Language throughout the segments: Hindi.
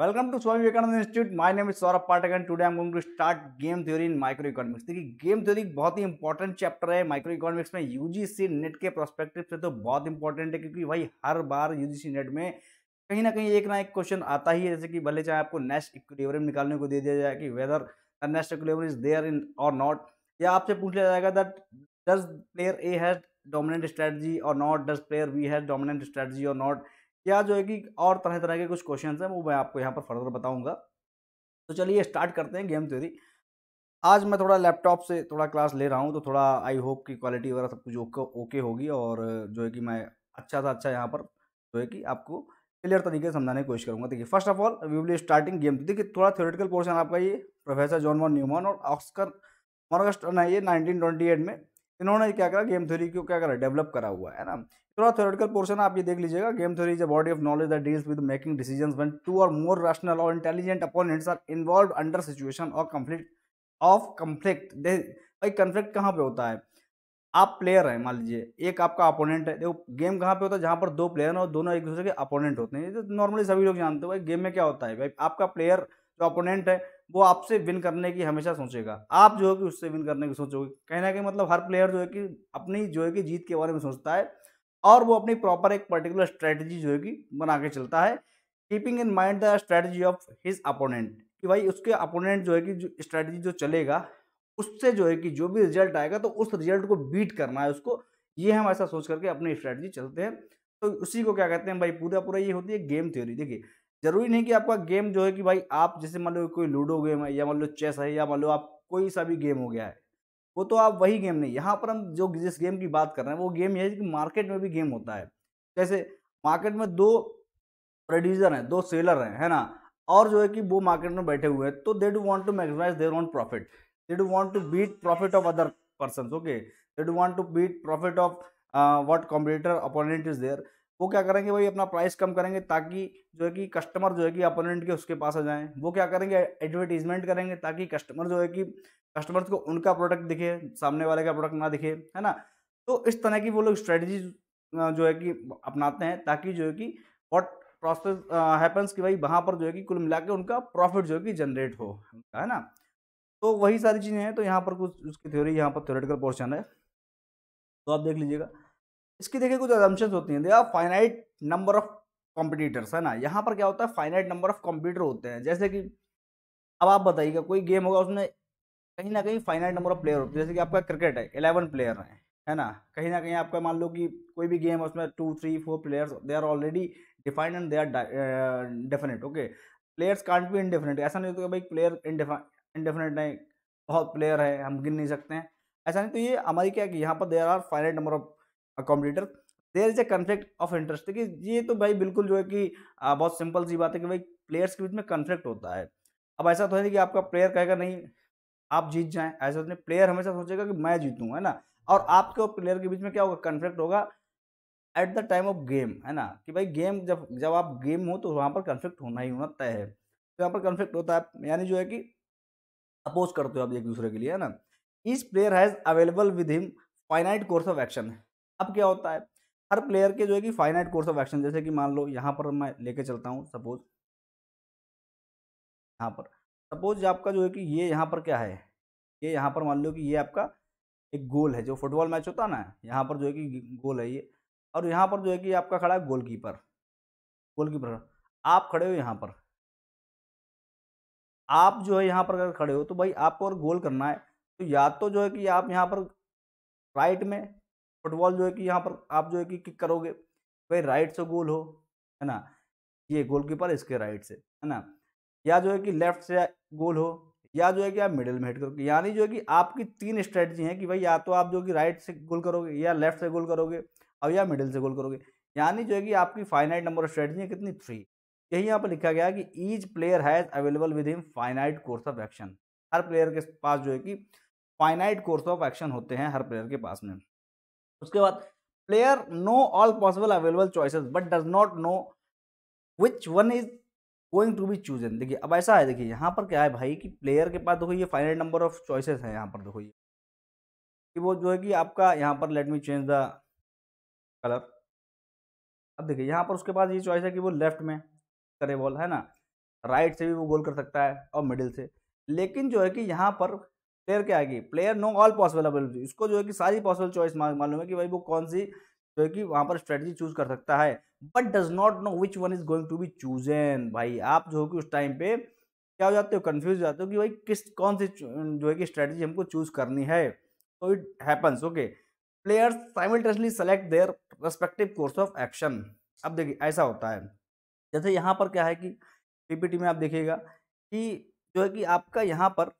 Welcome to Swami Vivekananda institute. My name is Saurabh Patekar and today I am going to start game theory in micro economics. देखिए गेम थ्योरी बहुत ही इंपॉर्टेंट चैप्टर है माइक्रो इकोनॉमिक्स में। यूजीसी नेट के प्रोस्पेक्टिव से तो बहुत इंपॉर्टेंट है, क्योंकि भाई हर बार यूजीसी नेट में कहीं ना कहीं एक ना एक क्वेश्चन आता ही है। जैसे कि भले चाहे आपको नेश इक्विलिब्रियम निकालने को दे दिया जाए कि whether Nash equilibrium is there in और नॉट, या आपसे पूछ लिया जाएगा that does player A has dominant strategy और not, does player B has dominant strategy और नॉट, या जो है कि और तरह तरह के कुछ क्वेश्चन हैं वो मैं आपको यहाँ पर फर्दर बताऊँगा। तो चलिए स्टार्ट करते हैं गेम थ्योरी। आज मैं थोड़ा लैपटॉप से थोड़ा क्लास ले रहा हूँ, तो थोड़ा आई होप कि क्वालिटी वगैरह सब कुछ ओके होगी और जो है कि मैं अच्छा सा अच्छा यहाँ पर जो है कि आपको क्लियर तरीके से समझाने की कोशिश करूँगा। देखिए first of all we will starting game. देखिए थोड़ा थ्योरेटिकल पोर्शन आपका ये प्रोफेसर जॉन वॉन न्यूमन और ऑस्कर मॉर्गेस्टर्न है, ये 1928 में इन्होंने क्या करा, गेम थ्योरी को क्या करा, डेवलप करा हुआ है ना। थोड़ा थ्योरेटिकल पोर्शन आप ये देख लीजिएगा। Game theory is a body of knowledge that deals with making decisions when two और मोर रैशनल और intelligent opponents are involved under situation और कॉन्फ्लिक्ट। भाई कॉन्फ्लिक्ट कहाँ पे होता है? आप प्लेयर हैं, मान लीजिए एक आपका अपोनेंट है। देखो गेम कहाँ पे होता है? जहाँ पर दो प्लेयर हैं और दोनों एक दूसरे के अपोनेंट होते हैं। तो नॉर्मली सभी लोग जानते हो भाई गेम में क्या होता है। भाई आपका प्लेयर जो अपोनेंट है वो आपसे विन करने की हमेशा सोचेगा, आप जो है कि उससे विन करने की सोचोगे। कहना कि मतलब हर प्लेयर जो है कि अपनी जो है कि जीत के बारे में सोचता है और वो अपनी प्रॉपर एक पर्टिकुलर स्ट्रेटजी जो है कि बना के चलता है, keeping in mind the strategy of his opponent, कि भाई उसके अपोनेंट जो है कि स्ट्रेटजी जो चलेगा उससे जो है कि जो भी रिजल्ट आएगा तो उस रिजल्ट को बीट करना है उसको, ये हम ऐसा सोच करके अपनी स्ट्रेटजी चलते हैं। तो उसी को क्या कहते हैं भाई, पूरा पूरा ये होती है गेम थ्योरी। देखिए जरूरी नहीं कि आपका गेम जो है कि भाई आप जैसे मान लो कोई लूडो गेम है या मान लो चेस है या मान लो आप कोई सा भी गेम हो गया है, वो तो आप वही गेम नहीं। यहाँ पर हम जो जिस गेम की बात कर रहे हैं वो गेम यह है कि मार्केट में भी गेम होता है। जैसे मार्केट में दो प्रोड्यूसर हैं, दो सेलर हैं, है ना, और जो है कि वो मार्केट में बैठे हुए हैं, तो they do want to maximise their own profit, they do want to beat profit of other persons, okay, they do want to beat profit of what competitor opponent is there. वो क्या करेंगे भाई, अपना प्राइस कम करेंगे ताकि जो है कि कस्टमर जो है कि अपोनेंट के उसके पास आ जाएं। वो क्या करेंगे, एडवर्टीजमेंट करेंगे ताकि कस्टमर जो है कि कस्टमर्स को उनका प्रोडक्ट दिखे, सामने वाले का प्रोडक्ट ना दिखे, है ना। तो इस तरह की वो लोग स्ट्रेटजी जो है कि अपनाते हैं ताकि जो है कि व्हाट प्रोसेस हैपन्स कि भाई वहाँ पर जो है कि कुल मिला के उनका प्रॉफिट जो है कि जनरेट हो, है ना। तो वही सारी चीज़ें हैं। तो यहाँ पर कुछ उसकी थ्योरी, यहाँ पर थ्योरेटिकल पोर्शन है तो आप देख लीजिएगा। इसकी देखिए कुछ असम्पशंस होती हैं। देखिए फाइनाइट नंबर ऑफ कॉम्पिटिटर्स, है ना, यहाँ पर क्या होता है, फाइनाइट नंबर ऑफ कॉम्पिटिटर होते हैं। जैसे कि अब आप बताइएगा कोई गेम होगा उसमें कहीं ना कहीं फाइनाइट नंबर ऑफ प्लेयर होते हैं। जैसे कि आपका क्रिकेट है, 11 प्लेयर हैं, है ना कहीं आपका मान लो कि कोई भी गेम है उसमें 2, 3, 4 players, they are already defined and they are definite, okay. Players can't be indefinite. ऐसा नहीं होता कि भाई प्लेयर इनडेफिनेट नहीं, बहुत प्लेयर है हम गिन नहीं सकते हैं, ऐसा नहीं। तो ये हमारी क्या कि यहाँ पर there are finite number of competitor. There is a conflict of interest, कि ये तो भाई बिल्कुल जो है कि बहुत सिंपल सी बात है कि भाई प्लेयर्स के बीच में कन्फ्लिक्ट होता है। अब ऐसा तो है नहीं कि आपका प्लेयर कहेगा नहीं आप जीत जाएं, ऐसा नहीं, प्लेयर हमेशा सोचेगा कि मैं जीतूँ, है ना। और आपके और प्लेयर के बीच में क्या होगा, कन्फ्लिक्ट होगा at the time of game, है ना, कि भाई गेम जब आप गेम हो तो वहाँ पर कन्फ्लिक्ट होना ही होना तय है। तो यहाँ पर कन्फ्लिक्ट होता है, यानी जो है कि अपोज करते हो आप एक दूसरे के लिए, है ना। Each player has available with him finite course of action. अब क्या होता है, हर प्लेयर के जो है कि फाइनाइट कोर्स ऑफ एक्शन, जैसे कि मान लो यहाँ पर मैं लेके चलता हूँ, सपोज आपका जो है कि ये यहाँ पर क्या है, ये यहाँ पर मान लो कि ये आपका एक गोल है, जो फुटबॉल मैच होता है ना, यहाँ पर जो है कि गोल है ये, और यहाँ पर जो है कि आपका खड़ा है गोलकीपर, आप खड़े हो यहाँ पर, आप जो है यहाँ पर अगर खड़े हो तो भाई आपको और गोल करना है, तो या तो जो है कि आप यहाँ पर राइट में फुटबॉल जो है कि यहाँ पर आप जो है कि किक करोगे, भाई राइट से गोल हो, है ना, ये गोलकीपर इसके राइट से, है ना, या जो है कि लेफ्ट से गोल हो, या जो है कि आप मिडिल में हिट करोगे। यानी जो है कि आपकी 3 स्ट्रेटजी हैं कि भाई या तो आप जो कि राइट से गोल करोगे, या लेफ्ट से गोल करोगे, और या मिडिल से गोल करोगे। यानी जो है कि आपकी फाइनाइट नंबर ऑफ स्ट्रेटजी है कितनी, 3। यही यहाँ पर लिखा गया है कि each player has available with him finite course of action. हर प्लेयर के पास जो है कि फाइनाइट कोर्स ऑफ एक्शन होते हैं हर प्लेयर के पास में। उसके बाद player know all possible available choices but does not know which one is going to be chosen. देखिए अब ऐसा है, देखिए यहाँ पर क्या है भाई कि प्लेयर के पास देखो ये फाइनाइट नंबर ऑफ चॉइसेस है, यहाँ पर देखो ये कि वो जो है कि आपका यहाँ पर let me change the colour. अब देखिए यहाँ पर उसके पास ये चॉइस है कि वो लेफ्ट में करे बॉल, है ना, राइट से भी वो गोल कर सकता है और मिडिल से, लेकिन जो है कि यहाँ पर प्लेयर क्या आएगी, player know all possible availability, इसको जो है कि सारी पॉसिबल चॉइस मालूम है कि भाई वो कौन सी जो है कि वहाँ पर स्ट्रेटजी चूज कर सकता है, but does not know which one is going to be chosen. भाई आप जो है कि उस टाइम पे क्या हो जाते हो, कन्फ्यूज हो जाते हो कि भाई कौन सी जो है कि स्ट्रेटजी हमको चूज करनी है। तो it happens okay, players simultaneously select their respective course of action. अब देखिए ऐसा होता है, जैसे यहाँ पर क्या है कि पीपीटी में आप देखिएगा कि जो है कि आपका यहाँ पर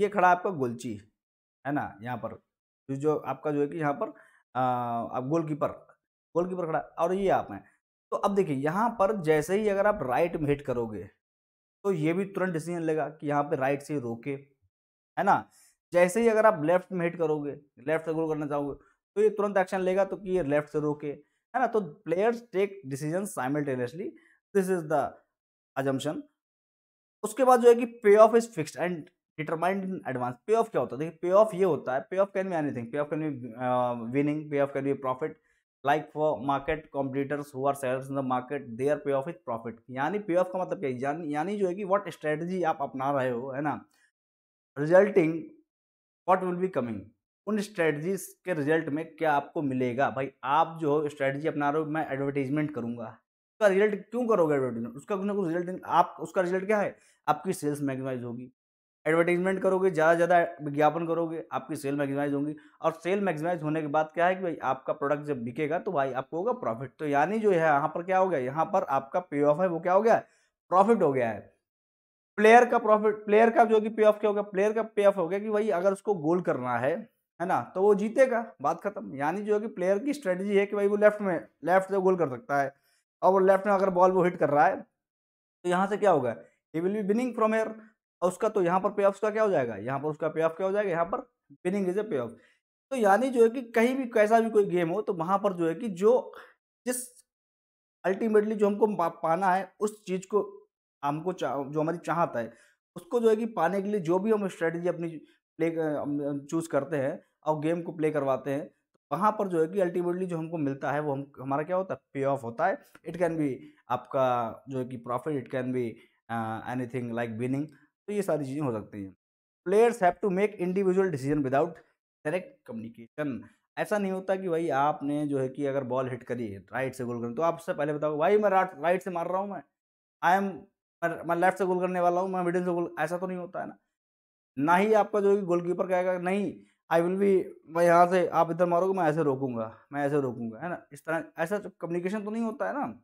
ये खड़ा आपका गोलची है ना, यहाँ पर जो आपका जो है कि यहाँ पर आप गोलकीपर खड़ा और ये आप हैं। तो अब देखिए यहाँ पर जैसे ही अगर आप राइट में हिट करोगे तो ये भी तुरंत डिसीजन लेगा कि यहाँ पे राइट से रोके, है ना। जैसे ही अगर आप लेफ्ट में हिट करोगे, लेफ्ट से गोल करना चाहोगे तो ये तुरंत एक्शन लेगा तो कि ये लेफ्ट से रोके, है ना। तो players take decision simultaneously, this is the assumption. उसके बाद जो है कि payoff is fixed and determined in advance. Payoff क्या होता है, देखिए पे ऑफ ये होता है, payoff can be anything, payoff can be winning, payoff can be profit, like for market competitors who are sellers in the market, their payoff is profit. यानी पे ऑफ का मतलब क्या है, यानी जो है कि व्हाट स्ट्रेटजी आप अपना रहे हो, है ना, resulting what will be coming, उन स्ट्रेटजीज के रिजल्ट में क्या आपको मिलेगा। भाई आप जो हो स्ट्रेटजी अपना रहे हो, मैं एडवर्टीजमेंट करूंगा, उसका रिजल्ट क्यों करोगे एडवर्टीजमेंट, उसका कुछ ना कुछ रिजल्ट, आप उसका रिजल्ट क्या है, आपकी सेल्स मैक्सिमाइज होगी। एडवर्टीजमेंट करोगे, ज़्यादा से ज़्यादा विज्ञापन करोगे, आपकी सेल मैक्सिमाइज होंगी, और सेल मैक्सिमाइज होने के बाद क्या है कि भाई आपका प्रोडक्ट जब बिकेगा तो भाई आपको होगा प्रॉफिट। तो यानी जो है यहाँ पर क्या हो गया, यहाँ पर आपका पे ऑफ है वो क्या हो गया, प्रॉफिट हो गया है। प्लेयर का प्रॉफिट, प्लेयर का जो कि पे ऑफ क्या होगा, प्लेयर का पे ऑफ हो गया कि भाई अगर उसको गोल करना है ना, तो वो जीतेगा, बात खत्म। यानी जो है कि प्लेयर की स्ट्रेटजी है कि भाई वो लेफ्ट से गोल कर सकता है, और वो लेफ्ट में अगर बॉल वो हिट कर रहा है तो यहाँ से क्या होगा, he will be winning from here उसका। तो यहाँ पर पे ऑफ का क्या हो जाएगा, यहाँ पर उसका पे ऑफ क्या हो जाएगा, यहाँ पर विनिंग इज ए पे ऑफ। तो यानी जो है कि कहीं भी कैसा भी कोई गेम हो तो वहाँ पर जो है कि जो जिस अल्टीमेटली जो हमको पाना है उस चीज़ को हमको जो हमारी चाहत है उसको जो है कि पाने के लिए जो भी हम स्ट्रेटजी अपनी प्ले चूज़ करते हैं और गेम को प्ले करवाते हैं, तो वहाँ पर जो है कि अल्टीमेटली जो हमको मिलता है वो हमारा क्या होता है, पे ऑफ होता है। इट कैन बी आपका जो है कि profit, it can be anything like winning. तो ये सारी चीज़ें हो सकती हैं। Players have to make individual decision without direct communication. ऐसा नहीं होता कि भाई आपने जो है कि अगर बॉल हिट करी राइट से गोल करें तो आपसे पहले बताओ भाई मैं राइट से मार रहा हूँ, मैं लेफ्ट से गोल करने वाला हूँ, मैं मिडिल से गोल, ऐसा तो नहीं होता है ना। ना ही आपका जो है गोलकीपर कहेगा नहीं आई विल बी, मैं यहाँ से आप इधर मारोगे मैं ऐसे रोकूंगा, मैं ऐसे रोकूंगा, है ना। इस तरह ऐसा कम्युनिकेशन तो नहीं होता है ना।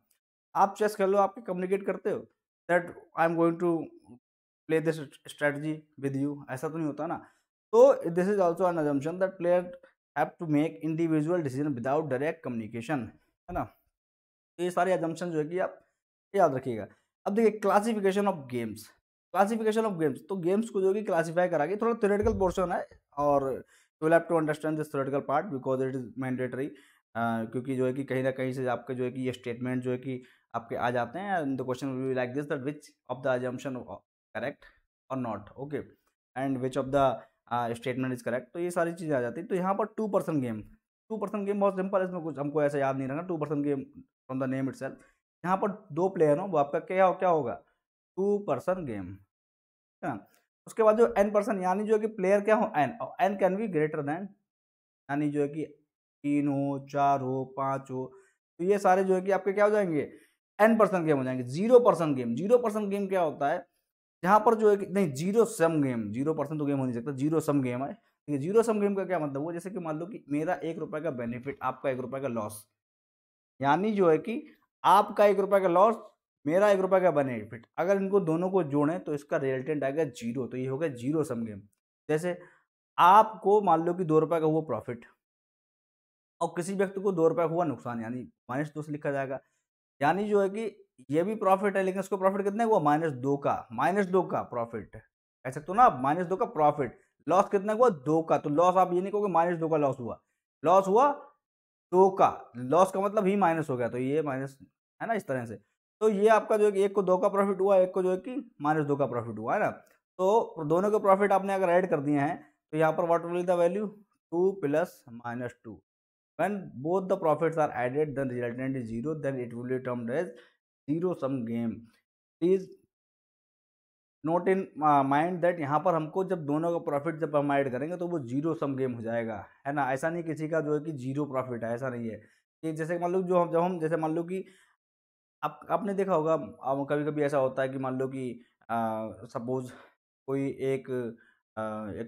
आप चेस खेल लो, आप कम्युनिकेट करते हो that I am going to play this strategy with you, ऐसा तो नहीं होता ना। तो this is also an assumption that player have to make individual decision without direct communication, है ना। तो ये सारे अजम्पशन जो है कि आप याद रखिएगा। अब देखिए classification of games, classification of games. तो गेम्स को जो कि क्लासीफाई करा गया, थोड़ा थ्योरेटिकल पोर्शन है और you will have to understand this theoretical part because it is mandatory, क्योंकि जो है कि कहीं ना कहीं से आपके जो है कि ये स्टेटमेंट जो है कि आपके आ जाते हैं। And the question will be like this that which of the assumption correct और not, okay, and which of the statement is correct. तो ये सारी चीज़ें आ जाती है। तो यहाँ पर 2 पर्सन गेम बहुत सिंपल है, इसमें कुछ हमको ऐसे याद नहीं रखना। 2 person game from the name itself, यहाँ पर 2 प्लेयर हो, वो आपका क्या होगा 2 पर्सन गेम, है ना। उसके बाद जो n पर्सन, यानी जो है कि प्लेयर क्या हो n, और n can be greater than, यानी जो है कि 3 हो 4 हो 5 हो। तो ये सारे जो है कि आपके क्या हो जाएंगे n पर्सन गेम हो जाएंगे। 0 पर्सन गेम, 0 पर्सन गेम क्या होता है, यहाँ पर जो है कि नहीं 0 सम गेम, 0 पर्सन तो गेम हो नहीं सकता, 0 सम गेम है। ठीक है, 0 सम गेम का क्या मतलब, वो जैसे कि मान लो कि मेरा 1 रुपये का बेनिफिट, आपका 1 रुपये का लॉस, यानी जो है कि आपका 1 रुपये का लॉस, मेरा 1 रुपये का बेनिफिट, अगर इनको दोनों को जोड़ें तो इसका रिजल्टेंट आएगा 0। तो ये हो गया 0 सम गेम। जैसे आपको मान लो कि 2 रुपये का हुआ प्रॉफिट और किसी व्यक्ति को 2 रुपये हुआ नुकसान, यानी -2 से लिखा जाएगा। यानी जो है कि ये भी प्रॉफिट है लेकिन उसको प्रॉफिट कितना हुआ, -2 का प्रॉफिट, कह सकते हो ना आप, -2 का प्रॉफिट। लॉस कितना हुआ, 2 का। तो लॉस आप ये नहीं कहोगे -2 का लॉस हुआ, लॉस हुआ 2 का, लॉस का मतलब ही माइनस हो गया, तो ये माइनस, है ना, इस तरह से। तो ये आपका जो है कि 1 को 2 का प्रॉफिट हुआ, 1 को जो है कि -2 का प्रॉफिट हुआ, है ना। तो दोनों के प्रॉफिट आपने अगर ऐड कर दिए हैं तो यहाँ पर what will be the value, 2 + -2। When both the profits are added then resultant is 0, then it will be termed as 0 sum game. Please note in mind that यहाँ पर हमको जब दोनों का प्रॉफिट जब हम ऐड करेंगे तो वो जीरो सम गेम हो जाएगा, है ना। ऐसा नहीं किसी का जो है कि जीरो प्रॉफिट है, ऐसा नहीं है कि जैसे मान लो जो जब हम जैसे मान लो कि आपने देखा होगा कभी कभी ऐसा होता है कि मान लो कि सपोज कोई एक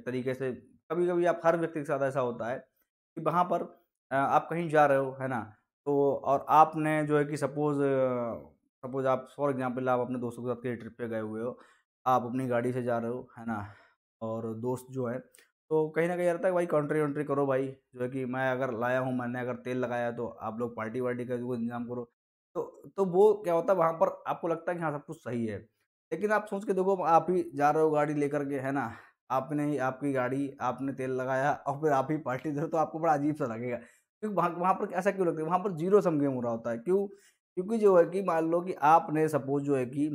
तरीके से कभी कभी आप हर व्यक्ति के साथ ऐसा होता है कि वहाँ पर आप कहीं जा रहे हो, है ना, तो और आपने जो है कि सपोज आप फॉर एग्जांपल आप अपने दोस्तों के साथ कहीं ट्रिप पे गए हुए हो, आप अपनी गाड़ी से जा रहे हो, है ना, और दोस्त जो है तो कहीं ना कहीं रहता है भाई कंट्री करो भाई, जो है कि मैं अगर लाया हूँ, मैंने अगर तेल लगाया तो आप लोग पार्टी वार्टी का जो इंतजाम करो। तो वो क्या होता है वहाँ पर आपको लगता है कि हाँ सब कुछ सही है, लेकिन आप सोच के देखो आप ही जा रहे हो गाड़ी लेकर के, है ना, आपने ही आपकी गाड़ी आपने तेल लगाया और फिर आप ही पार्टी दे रहे हो, तो आपको बड़ा अजीब सा लगेगा। क्योंकि वहाँ पर ऐसा क्यों लगता है, वहाँ पर जीरो सम गेम हो रहा होता है। क्योंकि जो है कि मान लो कि आपने सपोज जो है कि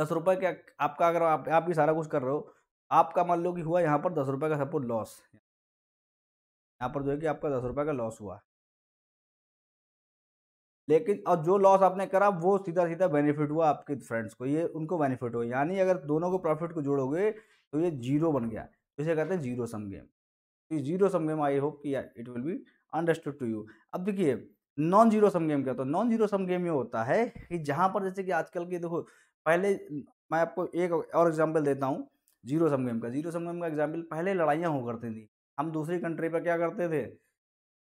10 रुपये का आपका अगर आप ही सारा कुछ कर रहे हो, आपका मान लो कि हुआ यहाँ पर 10 रुपये का सपोज लॉस, यहाँ पर जो है कि आपका 10 रुपये का लॉस हुआ, लेकिन और जो लॉस आपने करा वो सीधा सीधा बेनिफिट हुआ आपके फ्रेंड्स को, ये उनको बेनिफिट हुआ। यानी अगर दोनों को प्रॉफिट को जोड़ोगे तो ये जीरो बन गया, इसे कहते हैं जीरो सम गेम। तो zero sum game I hope कि it will be understood to you. अब देखिए नॉन जीरो सम गेम क्या होता है। नॉन जीरो सम गेम ये होता है कि जहाँ पर जैसे कि आजकल के देखो, पहले मैं आपको एक और एग्जाम्पल देता हूँ जीरो सम गेम का। जीरो सम गेम का एग्जाम्पल, पहले लड़ाइयाँ हो करती थी, हम दूसरी कंट्री पर क्या करते थे,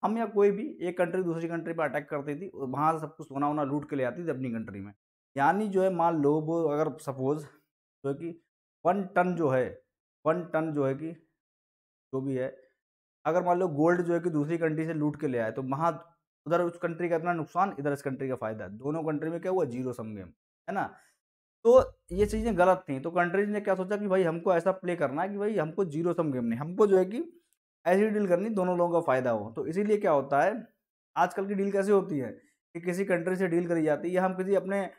हम या कोई भी एक कंट्री दूसरी कंट्री पर अटैक करती थी और वहाँ सब कुछ सोना वोना लूट के ले आती थी अपनी कंट्री में। यानी जो है मान लो वो अगर सपोज जो है कि 1 टन जो है, 1 टन जो है कि जो भी है, अगर मान लो गोल्ड जो है कि दूसरी कंट्री से लूट के ले आए तो वहाँ उधर उस कंट्री का इतना नुकसान, इधर इस कंट्री का फ़ायदा, दोनों कंट्री में क्या हुआ, जीरो सम गेम, है ना। तो ये चीज़ें गलत थी। तो कंट्रीज ने क्या सोचा कि भाई हमको ऐसा प्ले करना है कि भाई हमको जीरो सम गेम नहीं, हमको जो है कि ऐसी डील करनी दोनों लोगों का फ़ायदा हो। तो इसीलिए क्या होता है आजकल की डील कैसे होती है कि किसी कंट्री से डील करी जाती है, या हम किसी अपने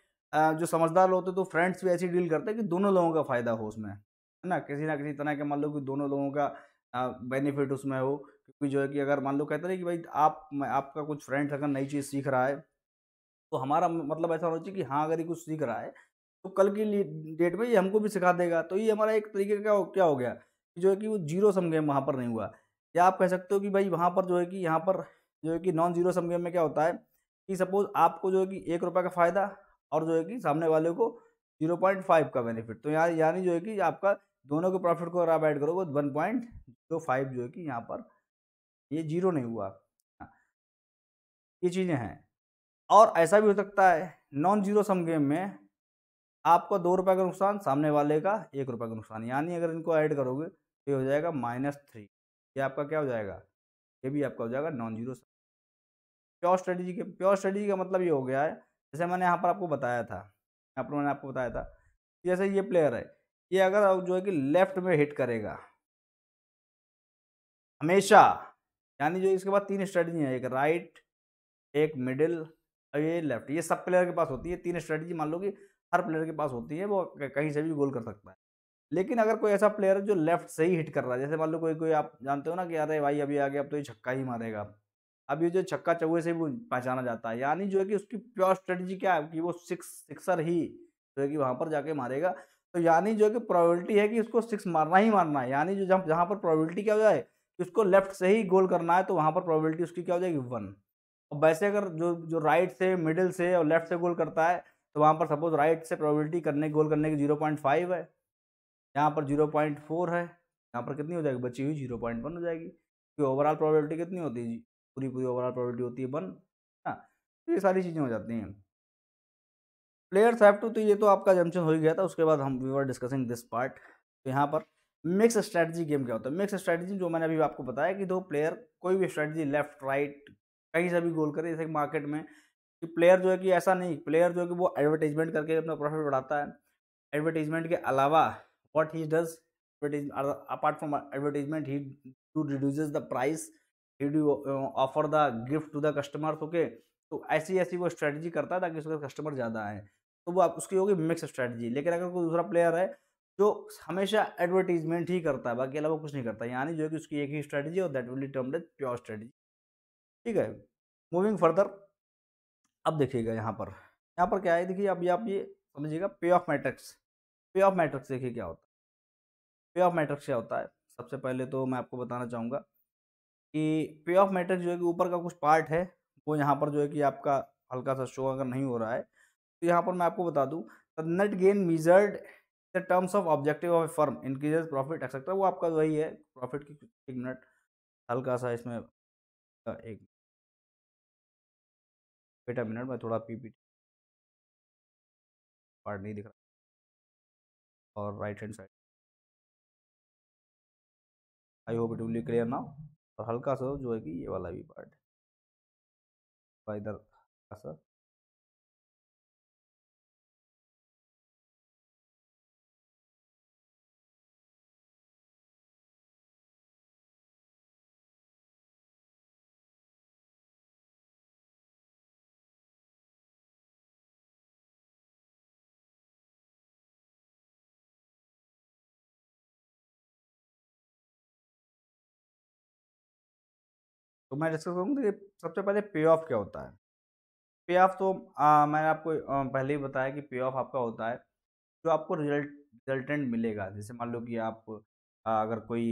जो समझदार लोग होते तो फ्रेंड्स भी ऐसी डील करते हैं कि दोनों लोगों का फ़ायदा हो उसमें, है ना किसी तरह के मान लो कि दोनों लोगों का बेनिफिट उसमें हो। क्योंकि जो है कि अगर मान लो कहते हैं कि भाई आपका कुछ फ्रेंड्स अगर नई चीज़ सीख रहा है तो हमारा मतलब ऐसा होना चाहिए कि हाँ अगर ये कुछ सीख रहा है तो कल की डेट में ये हमको भी सिखा देगा। तो ये हमारा एक तरीके का क्या हो गया कि जो है कि वो जीरो सम गेम वहाँ पर नहीं हुआ। या आप कह सकते हो कि भाई वहाँ पर जो है कि यहाँ पर जो है कि नॉन जीरो सम गेम में क्या होता है कि सपोज आपको जो है कि 1 रुपये का फ़ायदा और जो है कि सामने वाले को 0.5 का बेनिफिट, तो यहाँ यानी जो है कि आपका दोनों के प्रॉफिट को अगर आप ऐड करोगे 1.25 जो है कि यहाँ पर ये जीरो नहीं हुआ। ये चीज़ें हैं। और ऐसा भी हो सकता है नॉन जीरो सम गेम में आपका 2 रुपये का नुकसान, सामने वाले का 1 रुपये का नुकसान, यानी अगर इनको ऐड करोगे तो ये हो जाएगा -3। ये आपका क्या हो जाएगा, ये भी आपका हो जाएगा नॉन जीरो। प्योर स्ट्रेटजी का मतलब ये हो गया है जैसे मैंने यहाँ पर आपको बताया था, जैसे ये प्लेयर है, ये अगर जो है कि लेफ्ट में हिट करेगा हमेशा, यानी जो इसके बाद 3 स्ट्रेटजी है, एक राइट, एक मिडिल और ये लेफ्ट। ये सब प्लेयर के पास होती है, 3 स्ट्रेटजी मान लो कि हर प्लेयर के पास होती है, वो कहीं से भी गोल कर सकता है। लेकिन अगर कोई ऐसा प्लेयर है जो लेफ्ट से ही हिट कर रहा है, जैसे मान लो कोई आप जानते हो ना कि अरे भाई अभी आगे अब तो ये छक्का ही मारेगा, अब ये जो छक्का चौके से भी पहचाना जाता है, यानी जो है कि उसकी प्योर स्ट्रेटजी क्या है कि वो सिक्सर ही जो है कि वहाँ पर जाके मारेगा। तो यानी जो है कि प्रोबेबिलिटी है कि उसको 6 मारना ही मारना है, यानी जो जहाँ पर प्रोबेबिलिटी क्या हो जाए कि उसको लेफ्ट से ही गोल करना है, तो वहाँ पर प्रोबेबिलिटी उसकी क्या हो जाएगी 1। और वैसे अगर जो राइट से, मिडिल से और लेफ्ट से गोल करता है तो वहाँ पर सपोज राइट से प्रोबेबिलिटी गोल करने की 0.5 है, यहाँ पर 0.4 है, यहाँ पर कितनी हो जाएगी बची हुई 0.1 हो जाएगी। तो ओवरऑल प्रोबेबिलिटी कितनी होती है जी, पूरी ओवरऑल प्रोबेबिलिटी होती है 1। हाँ, तो ये सारी चीज़ें हो जाती हैं प्लेयर्स हैव टू। तो ये तो आपका जम्पन हो ही गया था। उसके बाद हम we are discussing this part. तो यहाँ पर मिक्स स्ट्रैटेजी गेम क्या होता है। मिक्स स्ट्रैटेजी जो मैंने अभी आपको बताया कि 2 प्लेयर कोई भी स्ट्रैटेजी लेफ्ट राइट कहीं से भी गोल करे, जैसे मार्केट में कि प्लेयर जो है कि ऐसा नहीं, प्लेयर जो है कि वो एडवर्टाइजमेंट करके अपना प्रॉफिट बढ़ाता है। एडवर्टाइजमेंट के अलावा what he does apart from advertisement, he reduces the price, he do offer the gift to the customers, okay। तो ऐसी वो स्ट्रेटजी करता है ताकि उसके कस्टमर ज़्यादा आए, तो वो आप उसकी होगी मिक्स स्ट्रेटजी। लेकिन अगर कोई दूसरा प्लेयर है जो हमेशा एडवर्टीजमेंट ही करता है, बाकी अलावा कुछ नहीं करता, यानी जो है कि उसकी एक ही स्ट्रेटजी और that will be termed as pure strategy. ठीक है, मूविंग फर्दर। अब देखिएगा यहाँ पर क्या है। देखिए अभी आप ये समझिएगा पे ऑफ मैट्रिक्स। पे ऑफ मैट्रिक्स देखिए क्या होता है। पे ऑफ मैट्रिक्स क्या होता है, सबसे पहले तो मैं आपको बताना चाहूँगा कि पे ऑफ मैट्रिक्स जो है कि ऊपर का कुछ पार्ट है वो यहाँ पर जो है कि आपका हल्का सा शो अगर नहीं हो रहा है तो यहाँ पर मैं आपको बता दूँ net gain measured the terms of objective of a firm increases profit etcetera, वो आपका वही है प्रॉफिट की। एक मिनट हल्का सा इसमें एक बेटा मिनट में थोड़ा पीपीटी पार्ट नहीं दिख रहा और right hand side. I hope it will clear now. और हल्का सा जो है कि ये वाला भी पार्ट है इधर सर। तो मैं डिस्कस करूँगा कि सबसे पहले पे ऑफ क्या होता है। पे ऑफ तो मैंने आपको पहले ही बताया कि पे ऑफ आपका होता है जो आपको रिजल्टेंट मिलेगा। जैसे मान लो कि आप अगर कोई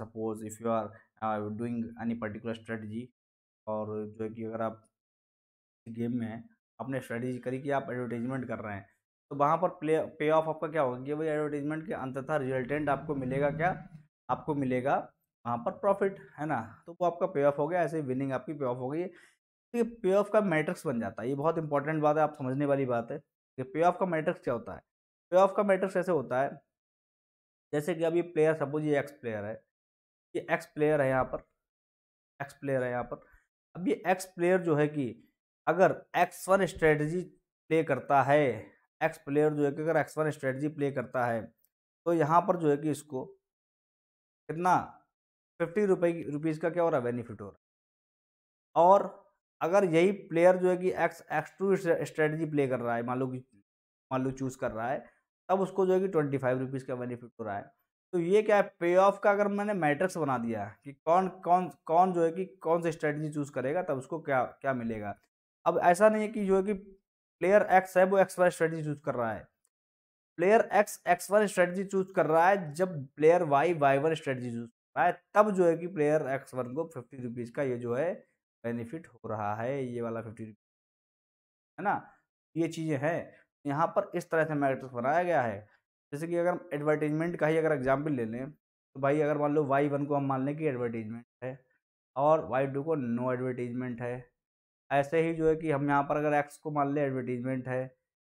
suppose if you are doing any particular strategy और जो है कि अगर आप गेम में आपने स्ट्रेटजी करी कि आप एडवर्टीजमेंट कर रहे हैं तो वहाँ पर पे ऑफ आपका क्या होगा कि वही एडवर्टीजमेंट के अंततः रिजल्टेंट आपको मिलेगा। क्या आपको मिलेगा वहाँ पर प्रॉफिट है ना, तो वो आपका पे ऑफ हो गया। ऐसे ही विनिंग आपकी पे ऑफ हो गई है। ये पे ऑफ का मैट्रिक्स बन जाता है। ये बहुत इंपॉर्टेंट बात है, आप समझने वाली बात है कि पे ऑफ का मैट्रिक्स क्या होता है। पे ऑफ का मैट्रिक्स ऐसे होता है जैसे कि अभी प्लेयर सपोज ये एक्स प्लेयर है, ये एक्स प्लेयर है यहाँ पर, एक्स प्लेयर है यहाँ पर। अब ये एक्स प्लेयर जो है कि अगर x1 स्ट्रेटजी प्ले करता है, एक्स प्लेयर जो है कि अगर x1 स्ट्रेटजी प्ले करता है तो यहाँ पर जो है कि इसको कितना 50 रुपीज़ का क्या हो रहा है बेनिफिट हो रहा है। और अगर यही प्लेयर जो है कि एक्स टू स्ट्रेटजी प्ले कर रहा है, मान लो चूज़ कर रहा है, तब उसको जो है कि 25 रुपीज़ का बेनिफिट हो रहा है। तो ये क्या है पे ऑफ का अगर मैंने मैट्रिक्स बना दिया कि कौन जो है कि कौन सी स्ट्रेटजी चूज़ करेगा तब उसको क्या क्या मिलेगा। अब ऐसा नहीं है कि जो है कि प्लेयर एक्स है वो एक्स1 स्ट्रेटजी चूज़ कर रहा है, प्लेयर एक्स1 स्ट्रेटजी चूज़ कर रहा है, जब प्लेयर वाई1 स्ट्रेटजी चूज़ तब जो है कि प्लेयर x1 को 50 रुपीज़ का ये जो है बेनिफिट हो रहा है, ये वाला 50 रुपीज़ है ना। ये चीज़ें हैं यहाँ पर, इस तरह से मैट्रिक्स बनाया गया है। जैसे कि अगर हम एडवर्टीजमेंट का ही अगर एग्जाम्पल ले लें तो भाई अगर मान लो y1 को हम मान लें कि एडवर्टीजमेंट है और y2 को नो एडवर्टीजमेंट है। ऐसे ही जो है कि हम यहाँ पर अगर x को मान लें एडवर्टीजमेंट है,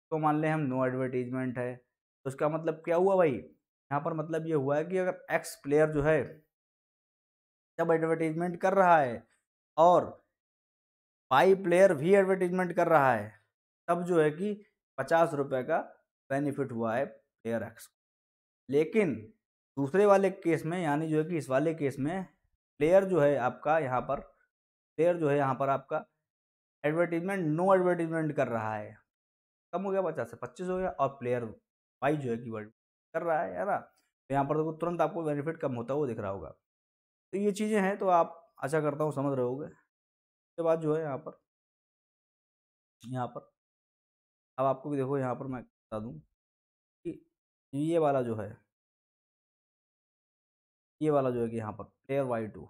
तो मान लें हम नो एडवर्टीजमेंट है, तो उसका मतलब क्या हुआ भाई यहाँ पर, मतलब ये हुआ है कि अगर एक्स प्लेयर जो है जब एडवर्टीजमेंट कर रहा है और वाई प्लेयर भी एडवर्टीजमेंट कर रहा है तब जो है कि 50 रुपये का बेनिफिट हुआ है प्लेयर एक्स को। लेकिन दूसरे वाले केस में यानी जो है कि इस वाले केस में प्लेयर जो है आपका यहाँ पर, प्लेयर जो है यहाँ पर आपका एडवर्टीजमेंट नो एडवर्टीजमेंट कर रहा है, कम हो गया 50 से 25 हो गया, और प्लेयर वाई जो है कि वर्ड कर रहा है ना, तो यहाँ पर तो तुरंत आपको बेनिफिट कम होता हुआ दिख रहा होगा। तो ये चीज़ें हैं, तो आप आशा करता हूँ समझ रहे होगे। उसके बाद जो है यहाँ पर अब आपको भी देखो यहाँ पर मैं बता दूँ कि ये वाला जो है कि यहाँ पर प्लेयर y2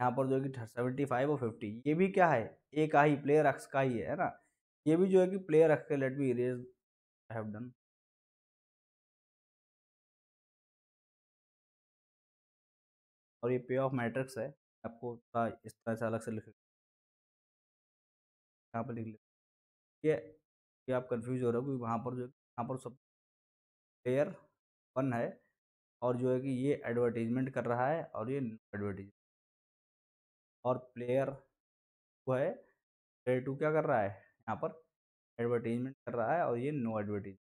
यहाँ पर जो है कि 75 और 50 ये भी क्या है ए का ही, प्लेयर एक्स का ही है ना। ये भी जो है कि प्लेयर एक्स के let be erase I have done. और ये पे ऑफ मैट्रिक्स है, आपको इस तरह से अलग से लिख यहाँ पर लिख ले। ये आप कंफ्यूज हो रहे हो क्योंकि वहाँ पर जो है यहाँ पर सब प्लेयर 1 है और जो है कि ये एडवर्टीजमेंट कर रहा है और ये एडवर्टीजमेंट, और प्लेयर वो है प्लेयर 2 क्या कर रहा है यहाँ पर एडवर्टीजमेंट कर रहा है और ये नो एडवर्टीजमेंट।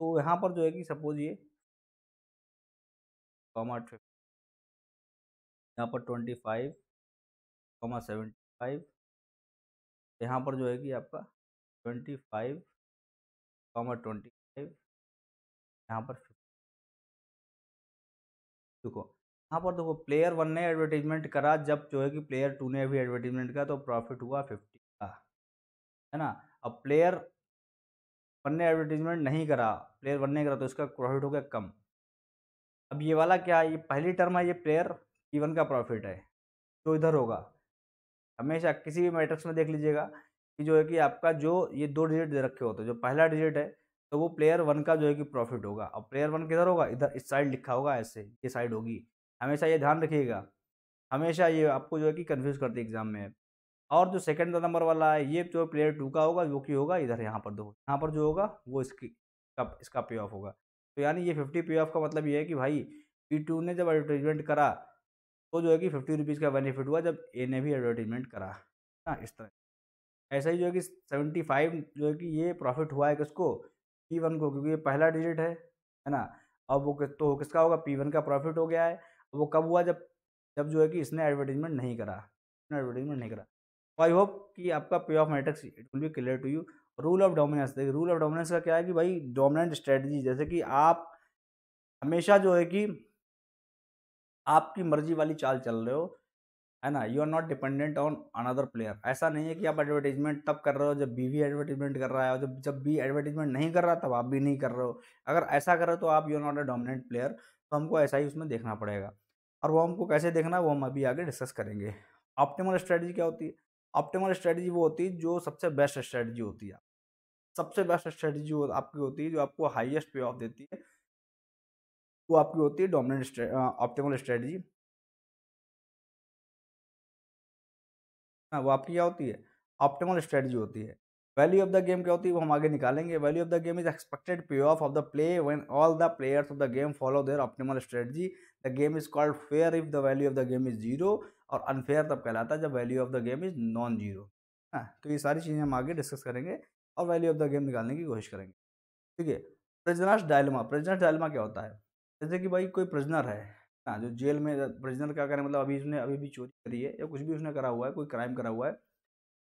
तो यहाँ पर जो है कि सपोज ये यहाँ पर 25,75 यहाँ पर जो है कि आपका 25,25 यहाँ पर 50। देखो यहाँ पर देखो प्लेयर 1 ने एडवर्टीजमेंट करा, जब जो है कि प्लेयर 2 ने भी एडवर्टीजमेंट करा तो प्रॉफिट हुआ 50 का है ना। अब प्लेयर वन ने एडवर्टीजमेंट नहीं करा, प्लेयर वन ने करा, तो इसका प्रॉफिट हो गया कम। अब ये वाला क्या है, ये पहली टर्म है, ये प्लेयर P1 का प्रॉफिट है जो इधर होगा। हमेशा किसी भी मैट्रिक्स में देख लीजिएगा कि जो है कि आपका जो ये दो डिजिट दे रखे होते हैं, जो पहला डिजिट है तो वो प्लेयर वन का जो है कि प्रॉफिट होगा। और प्लेयर वन किधर होगा, इधर इस साइड लिखा होगा, ऐसे ये साइड होगी। हमेशा ये ध्यान रखिएगा, हमेशा ये आपको जो है कि कन्फ्यूज़ करती है एग्जाम में। और जो सेकंड नंबर वाला है ये जो प्लेयर टू का होगा, वो की होगा इधर, यहाँ पर दो, यहाँ पर जो होगा वो इसका पे ऑफ होगा। तो यानी ये 50 पे ऑफ का मतलब ये है कि भाई P2 ने जब एडवर्टीजमेंट करा तो जो है कि 50 रुपीज़ का बेनिफिट हुआ जब ए ने भी एडवर्टीजमेंट करा ना, इस तरह। ऐसा ही जो है कि 75 जो है कि ये प्रॉफिट हुआ है किसको, P1 को, क्योंकि ये पहला डिजिट है ना। अब वो तो किसका होगा, P1 का प्रॉफिट हो गया है। वो कब हुआ, जब जो है कि इसने एडवर्टीजमेंट नहीं करा, आई होप कि आपका पे of matrix it will be clear to you. Rule of dominance, देखिए रूल ऑफ डोमिनेंस का क्या है कि भाई डोमिनेंट स्ट्रेटजी, जैसे कि आप हमेशा जो है कि आपकी मर्जी वाली चाल चल रहे हो, है ना, you are not dependent on another player. ऐसा नहीं है कि आप एडवर्टीजमेंट तब कर रहे हो जब बी भी एडवर्टीजमेंट कर रहा है, और जब बी एडवर्टीजमेंट नहीं कर रहा तब आप भी नहीं कर रहे हो। अगर ऐसा करो तो आप you are not a dominant player. तो हमको ऐसा ही उसमें देखना पड़ेगा, और वो हमको कैसे देखना वो हम अभी आगे डिस्कस करेंगे। ऑप्टिमल स्ट्रेटजी क्या होती है, ऑप्टिमल स्ट्रेटजी वो होती है जो सबसे बेस्ट स्ट्रेटजी होती है, सबसे बेस्ट स्ट्रेटजी आपकी होती है जो आपको हाईएस्ट पे ऑफ देती है, वो आपकी होती है डोमिनेंट ऑप्टिमल स्ट्रेटजी। वो आपकी क्या होती है, ऑप्टिमल स्ट्रेटजी होती है। वैल्यू ऑफ द गेम क्या होती है, वो हम आगे निकालेंगे। Value of the game is expected pay of the play when all the players of the game follow their optimal strategy. The game is called fair if the value of the game is 0, और अनफेयर तब कहलाता है जब value of the game is non 0। हाँ, तो ये सारी चीज़ें हम आगे डिस्कस करेंगे और वैल्यू ऑफ द गेम निकालने की कोशिश करेंगे, ठीक है। प्रिजनर्स डायलेमा, प्रिजनर्स डायलेमा क्या होता है, जैसे कि भाई कोई प्रिजनर है ना, जो जेल में, प्रिजनर क्या करें मतलब अभी उसने अभी भी चोरी करी है या कुछ भी उसने करा हुआ है, कोई क्राइम करा हुआ है।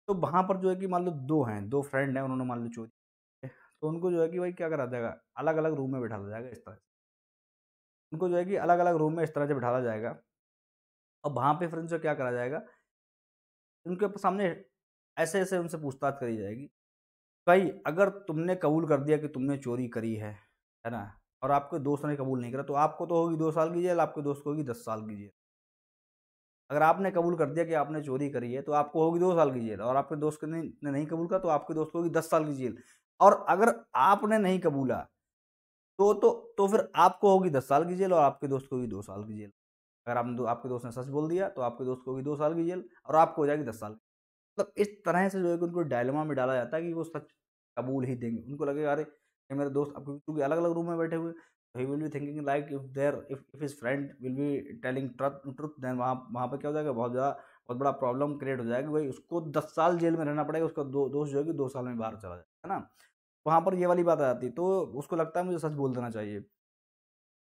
तो वहाँ पर जो है कि मान लो दो हैं, दो फ्रेंड हैं, उन्होंने मान लो चोरी की, तो उनको जो है कि भाई क्या करा जाएगा, अलग अलग रूम में बैठाया जाएगा। इस तरह उनको जो है कि अलग अलग रूम में इस तरह से बैठाया जाएगा, और वहाँ पे फ्रेंड्स को क्या करा जाएगा, उनके सामने ऐसे ऐसे उनसे पूछताछ करी जाएगी। भाई अगर तुमने कबूल कर दिया कि तुमने चोरी करी है ना, और आपके दोस्त ने कबूल नहीं करा, तो आपको तो होगी 2 साल की जेल, आपके दोस्त को होगी 10 साल की जेल। अगर आपने कबूल कर दिया कि आपने चोरी करी है तो आपको होगी 2 साल की जेल, और आपके दोस्त ने नहीं कबूल करा तो आपके दोस्त को होगी 10 साल की जेल। और अगर आपने नहीं कबूला तो फिर आपको होगी 10 साल की जेल और आपके दोस्त को होगी 2 साल की जेल। अगर आपके दोस्त ने सच बोल दिया तो आपके दोस्त को होगी 2 साल की जेल और आपको हो जाएगी 10 साल। मतलब इस तरह से जो है कि उनको डायलेमा में डाला जाता है कि वो सच कबूल ही देंगे। उनको लगेगा अरे मेरे दोस्त, अब क्योंकि अलग अलग रूम में बैठे हुए, he will be thinking like if his friend will be telling truth, then वहाँ पर क्या हो जाएगा, बहुत बड़ा प्रॉब्लम क्रिएट हो जाएगा। भाई उसको 10 साल जेल में रहना पड़ेगा, उसका दोस्त जो है कि 2 साल में बाहर चला जाएगा, है ना। वहाँ पर ये वाली बात आ जाती है, तो उसको लगता है मुझे सच बोल देना चाहिए।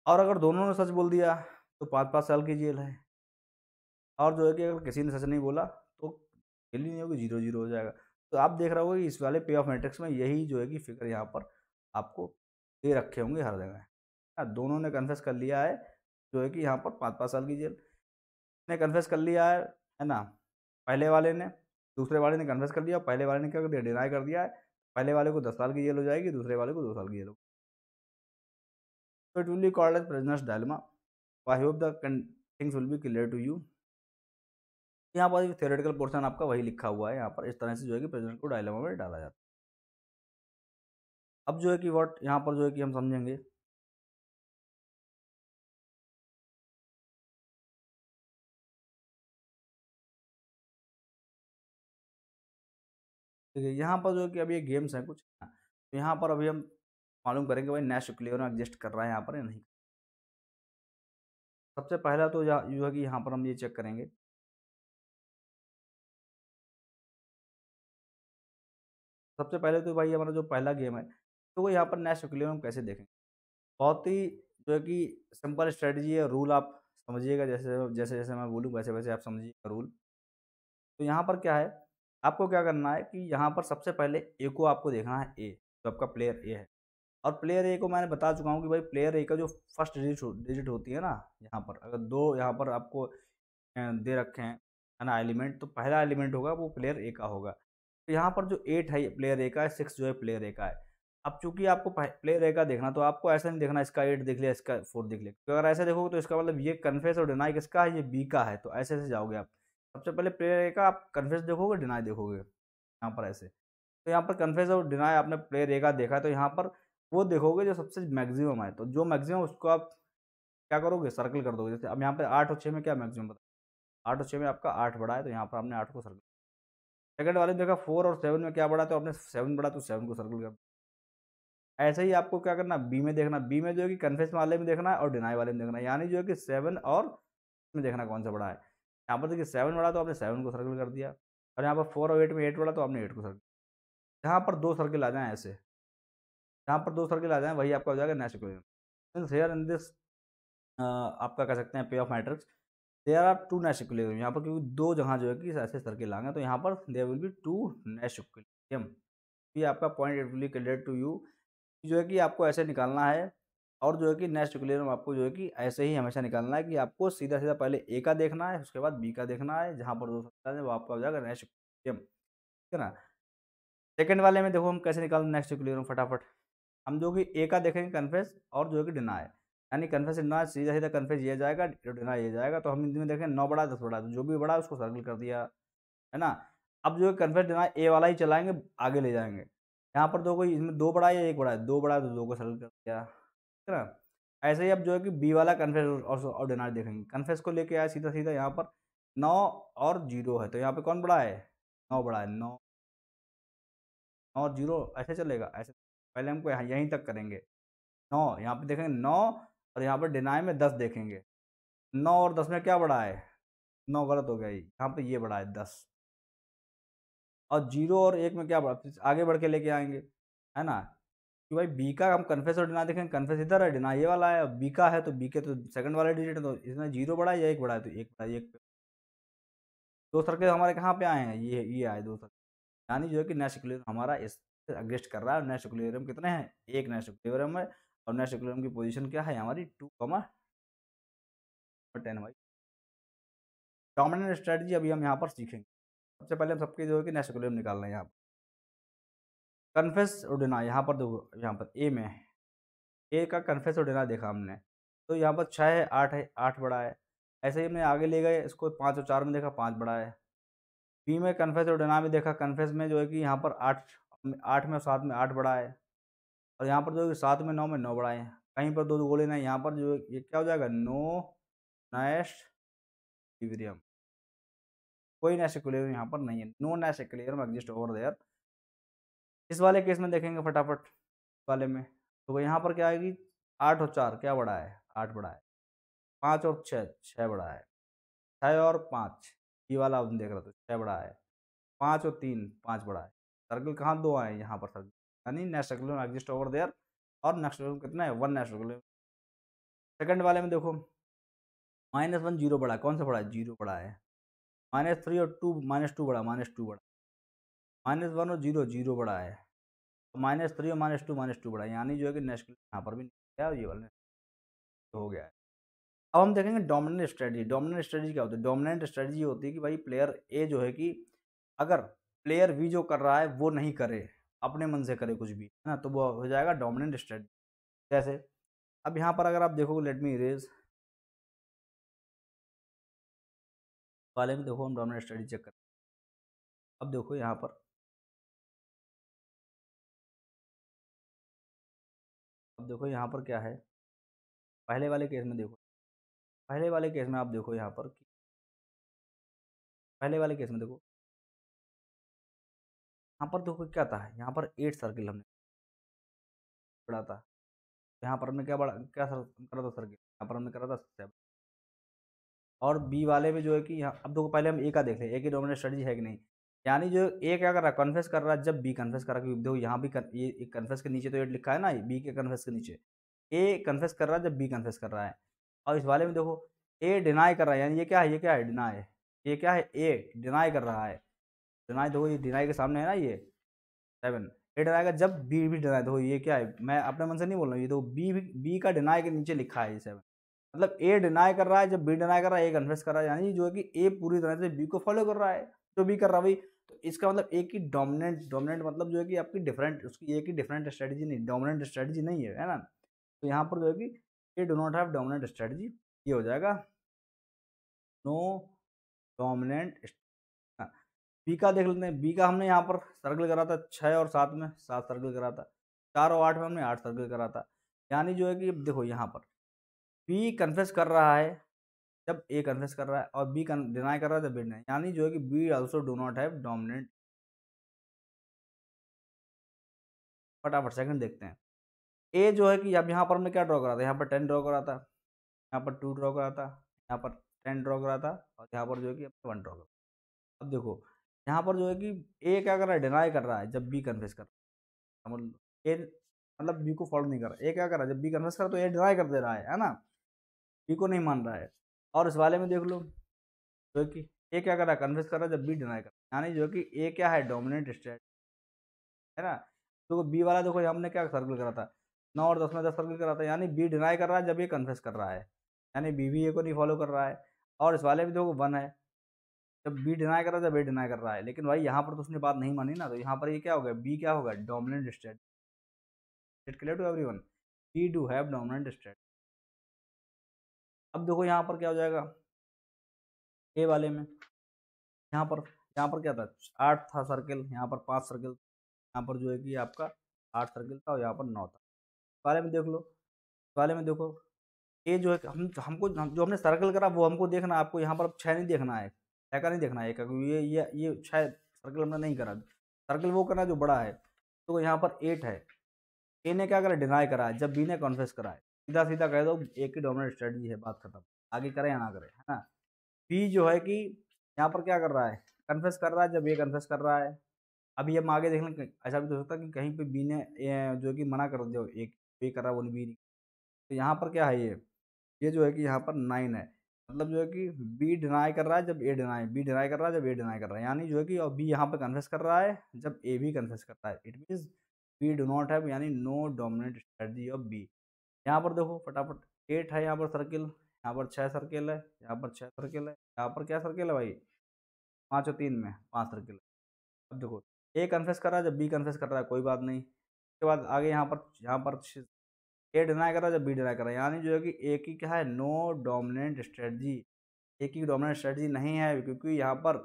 और अगर दोनों ने सच बोल दिया तो 5-5 साल की जेल है, और जो है कि अगर किसी ने सच नहीं बोला तो जेल ही नहीं होगी, 0-0 हो जाएगा। तो आप देख रहे होगे इस वाले पे ऑफ मैट्रिक्स में यही जो है कि फिगर यहाँ पर आपको दे रखे होंगे हर जगह। दोनों ने कन्फेस कर लिया है जो है कि यहाँ पर 5-5 साल की जेल ने कन्फेस कर लिया है ना। पहले वाले ने, दूसरे वाले ने कन्फेस कर दिया, पहले वाले ने क्या कर दिया, डिनाई कर दिया है। पहले वाले को 10 साल की जेल हो जाएगी, दूसरे वाले को 2 साल की जेल हो जाएगी। तो it will be called as prisoners dilemma. I hope the things will be clear to you. यहाँ पर थियोरेटिकल पोर्शन आपका वही लिखा हुआ है, यहाँ पर इस तरह से जो है कि प्रिजनर को डायलेमा में डाला जाता है। अब जो है कि व्हाट, यहाँ पर जो है कि हम समझेंगे ठीक है। यहाँ पर जो है कि अभी ये गेम्स हैं कुछ, तो यहाँ पर अभी हम मालूम करेंगे भाई नैश इक्विलिब्रियम एग्जिस्ट कर रहा है यहाँ पर या नहीं। सबसे पहला तो जो है कि यहाँ पर हम ये चेक करेंगे, सबसे पहले तो भाई हमारा जो पहला गेम है तो वो यहाँ पर नैश इक्विलिब्रियम कैसे देखें। बहुत ही जो है कि सिंपल स्ट्रेटजी है, रूल आप समझिएगा, जैसे मैं बोलूँ वैसे वैसे आप समझिएगा रूल। तो यहाँ पर क्या है, आपको क्या करना है कि यहाँ पर सबसे पहले ए को आपको देखना है, ए जो आपका प्लेयर ए है। और प्लेयर ए को मैंने बता चुका हूँ कि भाई प्लेयर ए का जो फर्स्ट डिजिट होती है ना, यहाँ पर अगर दो यहाँ पर आपको दे रखे हैं है ना एलिमेंट, तो पहला एलिमेंट होगा वो प्लेयर ए का होगा। तो यहाँ पर जो 8 है प्लेयर ए का है, 6 जो है प्लेयर ए का है। अब चूंकि आपको प्लेयर ए का देखना, तो आपको ऐसा नहीं देखना इसका 8 देख लिया, इसका 4 देख लिया। तो अगर ऐसा देखोगे तो इसका मतलब ये कन्फेस और डिनाई किसका है, ये बी का है। तो ऐसे ऐसे जाओगे आप। सबसे पहले प्लेयर ए का आप कन्फेस देखोगे, डिनाई देखोगे यहाँ पर ऐसे। तो यहाँ पर कन्फेस और डिनाई आपने प्लेयर ए का देखा, तो यहाँ पर वो देखोगे जो सबसे मैक्सिमम है। तो जो मैक्सिमम उसको आप क्या करोगे, सर्कल कर दोगे। जैसे अब यहाँ पर 8 और 6 में क्या मैक्सिमम बताया, 8 और 6 में आपका 8 बढ़ा है, तो यहाँ पर आपने 8 को सर्कल। सेकंड वाले देखा 4 और 7 में क्या बढ़ा, तो आपने 7 बढ़ा, तो 7 को सर्कल कर। ऐसे ही आपको क्या करना, बी में देखना। बी में जो है कि कन्फेस वाले में देखना है और डिनाई वाले में देखना है, यानी जो है कि 7 और 8 में देखना कौन सा बड़ा है। यहाँ पर देखिए 7 बड़ा, तो आपने 7 को सर्कल कर दिया, और यहाँ पर 4 और 8 में 8 बड़ा, तो आपने 8 को सर्कल। यहाँ पर 2 सर्किल आ जाएँ ऐसे, यहाँ पर 2 सर्किल आ जाएँ, वही आपका हो जाएगा Nash equilibrium. Here in this आपका कह सकते हैं पे of matrix there are 2 Nash equilibrium. यहाँ पर क्योंकि 2 जहाँ जो है कि ऐसे सर्किल आ गए, तो यहाँ पर there will be 2 Nash equilibrium. ये आपका point it will be clear to you, जो है कि आपको ऐसे निकालना है। और जो है कि नैश इक्विलिब्रियम आपको जो है कि ऐसे ही हमेशा निकालना है कि आपको सीधा सीधा पहले ए का देखना है, उसके बाद बी का देखना है। जहाँ पर 2 सर्किल आ जाए वो आपका हो जाएगा नैश इक्विलिब्रियम, ठीक है ना। सेकेंड वाले में देखो हम कैसे निकालें नैश इक्विलिब्रियम। फटाफट हम जो कि ए का देखेंगे कन्फेस और जो है कि डिनाई, यानी कन्फेस डिनाई सीधा सीधा कन्फेस ये जाएगा, डिनाई ये जाएगा। तो हम इनमें देखें 9 बड़ा 10 बड़ा, तो जो भी बड़ा उसको सर्कल कर दिया, है ना। अब जो है कन्फेस डिनाई ए वाला ही चलाएंगे, आगे ले जाएंगे। यहाँ पर दो कोई इसमें 2 बड़ा या 1 बड़ा है, 2 बड़ा तो 2 को सर्कल कर दिया, ठीक है ना। ऐसे ही अब जो है कि बी वाला कन्फेस और डिनाई देखेंगे। कन्फेस को लेके आए सीधा सीधा, यहाँ पर 9 और 0 है, तो यहाँ पर कौन बड़ा है, 9 बड़ा है। 9 और 0 ऐसे चलेगा, ऐसे पहले हमको यहीं तक करेंगे। 9 यहाँ पे देखेंगे 9, और यहाँ पर डिनाई में 10 देखेंगे। 9 और 10 में क्या बड़ा है, 9 गलत हो गया, यहाँ पे ये बड़ा है 10। और 0 और 1 में क्या बड़ा, आगे बढ़ के लेके आएंगे, है ना। कि भाई बी का हम कन्फेस और डिनाई देखेंगे, कन्फेस इधर है, डिनाई ये वाला है, और बी का है, तो बी के तो सेकंड वाला डिजिट है, तो इसमें 0 बड़ा है या 1 बड़ा है, तो 1 बड़ा है। 1 पे 2 सर्कल हमारे कहाँ पे आए हैं, ये आए 2 सर्कल, यानी जो है कि नैश इक्विलिब्रियम हमारा इस एग्जिस्ट कर रहा है। नैश इक्विलिब्रियम कितने हैं, 1 नैश इक्विलिब्रियम है, और नैश इक्विलिब्रियम की पोजीशन क्या है हमारी 2,10। भाई डोमिनेंट स्ट्रेटजी अभी हम यहाँ पर सीखेंगे। सबसे पहले हम सबके जो है कि नैश इक्विलिब्रियम निकालना है। यहाँ पर कन्फेस और डिनाई, यहाँ पर देखो, यहाँ पर ए में ए का कन्फेस और डिनाई देखा हमने, तो यहाँ पर 6 है, 8 है, 8 बड़ा है। ऐसे ही हमने आगे ले गए इसको, 5 और 4 में देखा, 5 बड़ा है। बी में कन्फेस और डिनाई में देखा, कन्फेस में जो है कि यहाँ पर 8 में 7 में 8 बड़ा है, और यहाँ पर जो है 7 में 9 बड़ा है। कहीं पर 2 गोले ना, यहाँ पर जो ये क्या हो जाएगा, 9 नैश इक्विलिब्रियम। कोई नैश इक्विलिब्रियम यहाँ पर नहीं है, no Nash equilibrium exist over there. इस वाले केस में देखेंगे फटाफट वाले में, तो यहाँ पर क्या आएगी, 8 और 4 क्या बड़ा है, 8 बड़ा है। 5 और 6, 6 बड़ा है। 6 और 5 ये वाला हम देख रहे थे, 6 बड़ा है। 5 और 3, 5 बड़ा है। सर्कल कहाँ 2 आए, यहाँ पर सर्कल, यानी Nash equilibrium exist over there. और नैश इक्विलिब्रियम कितना है, 1 नैश इक्विलिब्रियम। सेकंड वाले में देखो -1 0 बड़ा, कौन सा बड़ा है, 0 बड़ा है। -3 और 2 -2 बड़ा, -2 बड़ा। -1 और 0, 0 बड़ा है। -3 और -2 बड़ा, यानी जो है कि नैश इक्विलिब्रियम यहाँ पर भी नहीं है, और ये वाला हो गया है। अब हम देखेंगे डोमिनेंट स्ट्रेटजी। डोमिनेंट स्ट्रेटजी क्या होती है, डोमिनेंट स्ट्रेटजी होती है कि भाई प्लेयर ए जो है कि अगर प्लेयर भी जो कर रहा है वो नहीं करे, अपने मन से करे कुछ भी, है ना, तो वो हो जाएगा डोमिनेंट स्ट्रेटजी। जैसे अब यहाँ पर अगर आप देखोगे, लेट मी इरेज वाले में देखो, हम डोमिनेंट स्ट्रेटजी चेक करते हैं। अब देखो यहाँ पर, अब देखो यहाँ पर क्या है, पहले वाले केस में देखो, पहले वाले केस में आप देखो यहाँ पर, पहले वाले केस में देखो यहाँ पर देखो क्या था, यहाँ पर 8 सर्किल हमने बड़ा था, यहाँ पर हमने क्या बड़ा क्या करा था सर्किल, यहाँ पर हमने करा था 7। और बी वाले में जो है कि यहाँ अब देखो, पहले हम ए का देख लें, ए की डोमिनेंट स्ट्रेटजी है कि नहीं, यानी जो ए क्या कर रहा है, कन्फेस कर रहा है जब बी कन्फेस कर रहा है। देखो यहाँ भी ये कन्फेस के नीचे तो 8 लिखा है ना, बी के कन्फेस के नीचे, ए कन्फेस कर रहा है जब बी कन्फेस कर रहा है। और इस वाले में देखो ए डिनाई कर रहा है, यानी ये क्या है, ये क्या है, डिनाई। ये क्या है, ए डिनाई कर रहा है। डिनाई देखो, ये डिनाई के सामने है ना, ये 7 ए डराएगा जब बी भी डराए। देखो ये क्या है, मैं अपने मन से नहीं बोल रहा हूँ, ये देखो बी का डिनाई के नीचे लिखा है ये 7, मतलब ए डिनाई कर रहा है जब बी डिनाई कर रहा है, ए कन्फेस कर रहा है, यानी जो है कि ए पूरी तरह से बी को फॉलो कर रहा है। जो बी कर रहा है भाई, तो इसका मतलब एक ही डोमिनेंट मतलब जो है कि आपकी डिफरेंट, उसकी एक ही डिफरेंट स्ट्रेटजी नहीं, डोमिनेंट स्ट्रेटजी नहीं है, है ना। तो यहाँ पर जो है कि ये do not have dominant strategy, ये हो जाएगा नो डोमिनेंट। बी का देख लेते हैं, बी का हमने यहाँ पर सर्कल करा था 6 और 7 में, 7 सर्कल करा था, 4 और 8 में हमने 8 सर्कल करा था। यानी जो है कि देखो यहाँ पर बी कन्फेस कर रहा है जब ए कन्फेस कर रहा है, और बी डिनाई कर रहा है जब बी डिनाई, यानी जो है कि B also do not have dominant. फटाफट सेकंड देखते हैं, ए जो है कि अब यहाँ पर हमने क्या ड्रॉ करा था, यहाँ पर 10 ड्रॉ करा था, यहाँ पर 2 ड्रॉ करा था, यहाँ पर 10 ड्रॉ करा था, और यहाँ पर जो है कि 1 ड्रॉ करा। अब देखो यहाँ पर जो है कि ए क्या कर रहा है, डिनाई कर रहा है जब बी कन्फेस कर रहा है, ए मतलब बी को फॉलो नहीं कर रहा, ए क्या कर रहा है जब बी कन्फेस कर रहा है तो ए डिनाई कर दे रहा है ना, बी को नहीं मान रहा है। और इस वाले में देख लो जो कि ए क्या कर रहा है, कन्फेस कर रहा है जब बी डिनाई कर रहा है, यानी जो कि ए क्या है, डोमिनेंट स्ट्रेटजी, है ना। तो बी वाला देखो हमने क्या सर्कल करा था, 9 और 10 में 10 सर्कल करा था, यानी बी डिनाई कर रहा है जब ये कन्फेस कर रहा है, यानी बी भी ए को नहीं फॉलो कर रहा है। और इस वाले में देखो 1 है, जब बी डिनाई कर रहा है जब ए डिनाई कर रहा है, लेकिन भाई यहाँ पर तो उसने बात नहीं मानी ना, तो यहाँ पर ये क्या होगा, बी क्या होगा, dominant strategy. Clear to everyone, B do have dominant strategy. अब देखो यहाँ पर क्या हो जाएगा, ए वाले में यहाँ पर क्या था, 8 था सर्कल, यहाँ पर 5 सर्कल, यहाँ पर जो है कि आपका 8 सर्कल था और यहाँ पर 9 था। वाले में देख लो, वाले में देखो ए जो है हमको जो हमने सर्कल करा वो हमको देखना, आपको यहाँ पर अब 6 नहीं देखना है, 6 का नहीं देखना है, क्योंकि ये 6 सर्कल हमने नहीं करा, सर्कल वो करना जो बड़ा है। तो यहाँ पर 8 है, ए ने क्या करा, डिनाई करा है जब बी ने कॉन्फेस करा है। सीधा सीधा कह दो एक ही डोमिनेंट स्ट्रेटजी है, बात खत्म, आगे करें या ना करें, है ना। बी जो है कि यहाँ पर क्या कर रहा है, कन्फेस कर रहा है जब ये कन्फेस कर रहा है। अभी हम आगे देख लें, ऐसा भी तो हो सकता है कि कहीं पे बी ने जो कि मना कर दो, एक बी कर रहा है वो बी नहीं। तो यहाँ पर क्या है, ये जो है कि यहाँ पर 9 है, मतलब जो है कि बी डिनाई कर रहा है जब ए डिनाई, बी डिनाई कर रहा है जब ए डिनाई कर रहा है, यानी जो है कि और बी यहाँ पर कन्फेस कर रहा है जब ए भी कन्फेस कर रहा है। It means B do not have, यानी no dominant strategy of B. यहाँ पर देखो फटाफट, 8 है यहाँ पर सर्किल, यहाँ पर 6 सर्किल है, यहाँ पर 6 सर्किल है, यहाँ पर क्या सर्किल है भाई, 5 और 3 में 5 सर्किल है। अब देखो ए कन्फेस कर रहा है जब बी कन्फेस कर रहा है, कोई बात नहीं। उसके बाद आगे यहाँ पर ए डिनाई कर रहा है जब बी डिनाई कर रहा है, यानी जो है कि एक ही क्या है, नो डोमिनेंट स्ट्रेटजी, एक ही डोमिनेंट स्ट्रेटजी नहीं है, क्योंकि यहाँ पर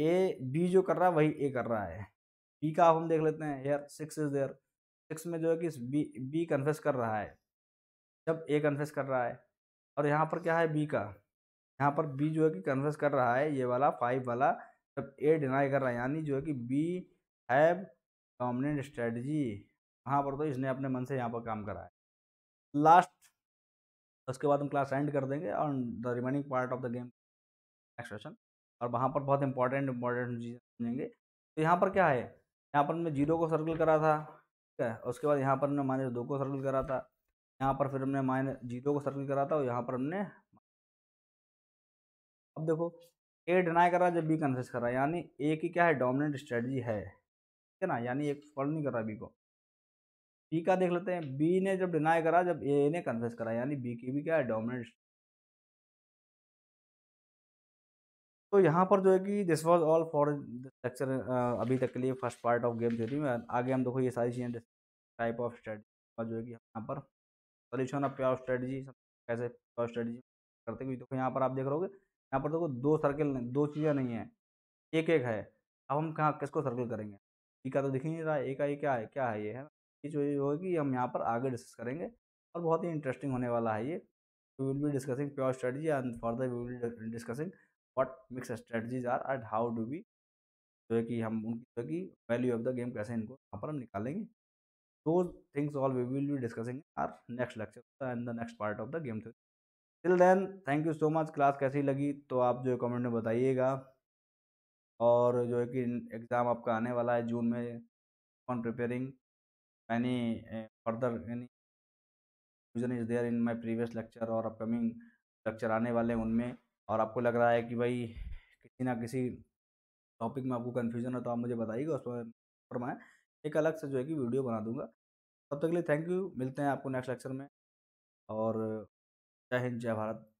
ए बी जो कर रहा है वही ए कर रहा है। बी का आप हम देख लेते हैं यार, 6 इज देयर, 6 में जो है कि बी कन्फेस कर रहा है जब ए कन्फेस कर रहा है, और यहाँ पर क्या है बी का, यहाँ पर बी जो है कि कन्फेस कर रहा है ये वाला 5 वाला जब ए डिनाई कर रहा है, यानी जो है कि बी हैव डोमिनेंट स्ट्रेटजी। वहाँ पर तो इसने अपने मन से यहाँ पर काम करा है। लास्ट, उसके बाद हम क्लास एंड कर देंगे और the remaining part of the game next session, और वहाँ पर बहुत इंपॉर्टेंट चीज़ें समझेंगे। तो यहाँ पर क्या है, यहाँ पर हमने 0 को सर्कल करा था, ठीक है, उसके बाद यहाँ पर हमने -2 को सर्कल करा था, यहाँ पर फिर हमने -0 को सर्कल करा था, और यहाँ पर हमने। अब देखो ए डिनाई कर रहा है जब बी कन्फेस कर रहा है, यानी ए की क्या है, डोमिनेंट स्ट्रेटजी है, ठीक है ना, यानी एक फॉलो नहीं कर रहा बी को। बी का देख लेते हैं, बी ने जब डिनाई करा जब ए ने कन्फेस करा, यानी बी की भी क्या है, डोमिनेंट। तो यहाँ पर जो है कि this was all for this lecture, अभी तक के लिए first part of game theory में। आगे हम देखो ये सारी चीज़ें, टाइप ऑफ स्ट्रेटजी जो है कि यहाँ पर सोल्यूशन ऑफ प्योर स्ट्रेटजी, कैसे प्योर स्ट्रेटजी करते हुए। देखो यहाँ पर आप देख रहे हो, यहाँ पर देखो 2 सर्कल नहीं, 2 चीज़ें नहीं है, एक है। अब हम कहाँ किसको सर्कल करेंगे, ए का तो दिख ही नहीं रहा है, ए का ये क्या है ये है, ये जो होगी हम यहाँ पर आगे डिस्कस करेंगे और बहुत ही इंटरेस्टिंग होने वाला है ये। We will be discussing pure strategy and further we will discussing what mix strategies are and how do we जो है कि हम उनकी जो कि वैल्यू ऑफ द गेम कैसे इनको यहाँ पर हम निकालेंगे। Those things all we will be discussing in our next lecture and the next part of the game theory. Till then, thank you so much. Class कैसी लगी तो आप जो कमेंट में बताइएगा, और जो है कि एग्ज़ाम आपका आने वाला है जून में, on preparing any further any confusion is there in my previous lecture और upcoming lecture आने वाले हैं उनमें, और आपको लग रहा है कि भाई किसी ना किसी टॉपिक में आपको कन्फ्यूजन है तो आप मुझे बताइएगा, उसमें फरमाएँ, एक अलग से जो है कि वीडियो बना दूंगा। तब तक के लिए थैंक यू, मिलते हैं आपको नेक्स्ट लेक्चर में, और जय हिंद जय भारत।